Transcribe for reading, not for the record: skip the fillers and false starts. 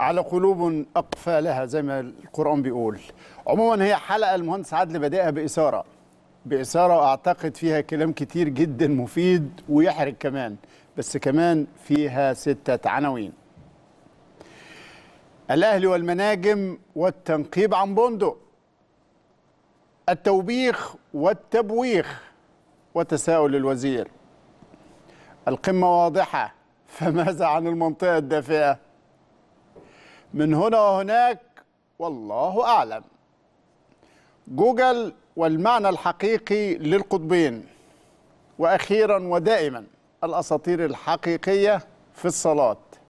على قلوب أقفالها زي ما القرآن بيقول. عموما هي حلقة المهندس عادل بادئها بإثارة وأعتقد فيها كلام كتير جدا مفيد ويحرج كمان، بس كمان فيها 6 عناوين. الأهلي والمناجم والتنقيب عن بندق، التوبيخ والتبويخ وتساؤل الوزير، القمة واضحة فماذا عن المنطقة الدافئة، من هنا وهناك والله أعلم، جوجل والمعنى الحقيقي للقطبين، وأخيرا ودائما الأساطير الحقيقية في الصلاة.